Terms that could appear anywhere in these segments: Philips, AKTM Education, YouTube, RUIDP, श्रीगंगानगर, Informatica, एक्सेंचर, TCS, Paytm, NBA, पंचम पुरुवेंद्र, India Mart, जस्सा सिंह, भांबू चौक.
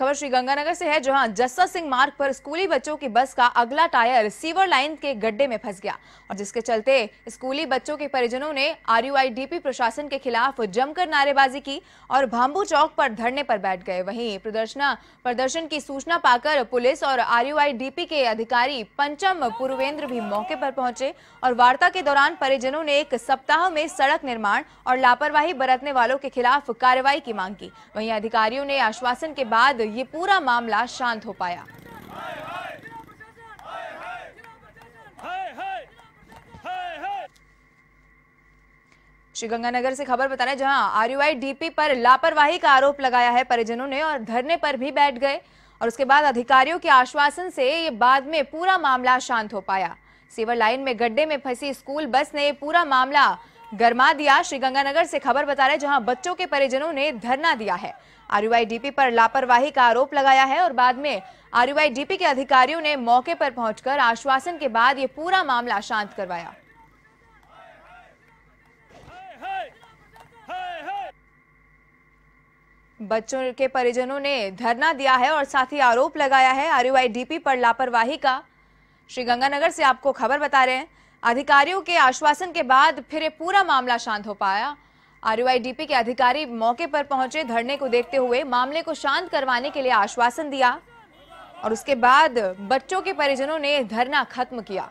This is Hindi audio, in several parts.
खबर श्रीगंगानगर से है, जहां जस्सा सिंह मार्ग पर स्कूली बच्चों की बस का अगला टायर सीवर लाइन के गड्ढे में फंस गया और जिसके चलते स्कूली बच्चों के परिजनों ने RUIDP प्रशासन के खिलाफ जमकर नारेबाजी की और भांबू चौक पर धरने पर बैठ गए। वहीं प्रदर्शन की सूचना पाकर पुलिस और RUIDP के अधिकारी पंचम पुरुवेंद्र भी मौके पर पहुंचे और वार्ता के दौरान परिजनों ने एक सप्ताह में सड़क निर्माण और लापरवाही बरतने वालों के खिलाफ कार्रवाई की मांग की। वहीं अधिकारियों ने आश्वासन के बाद ये पूरा मामला शांत हो पाया। श्रीगंगानगर से खबर बता रहे, जहां RUIDP पर लापरवाही का आरोप लगाया है परिजनों ने और धरने पर भी बैठ गए और उसके बाद अधिकारियों के आश्वासन से ये बाद में पूरा मामला शांत हो पाया। सीवर लाइन में गड्ढे में फंसी स्कूल बस ने पूरा मामला गरमा दिया। श्रीगंगानगर से खबर बता रहे, जहां बच्चों के परिजनों ने धरना दिया है, RUIDP पर लापरवाही का आरोप लगाया है और बाद में RUIDP के अधिकारियों ने मौके पर पहुंचकर आश्वासन के बाद ये पूरा मामला शांत करवाया। बच्चों के परिजनों ने धरना दिया है और साथ ही आरोप लगाया है RUIDP पर लापरवाही का। श्रीगंगानगर से आपको खबर बता रहे हैं, अधिकारियों के आश्वासन के बाद फिर ये पूरा मामला शांत हो पाया। RUIDP के अधिकारी मौके पर पहुंचे, धरने को देखते हुए मामले को शांत करवाने के लिए आश्वासन दिया और उसके बाद बच्चों के परिजनों ने धरना खत्म किया।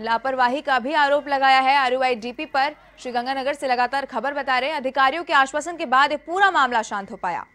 लापरवाही का भी आरोप लगाया है RUIDP पर। श्रीगंगानगर से लगातार खबर बता रहे हैं, अधिकारियों के आश्वासन के बाद ये पूरा मामला शांत हो पाया।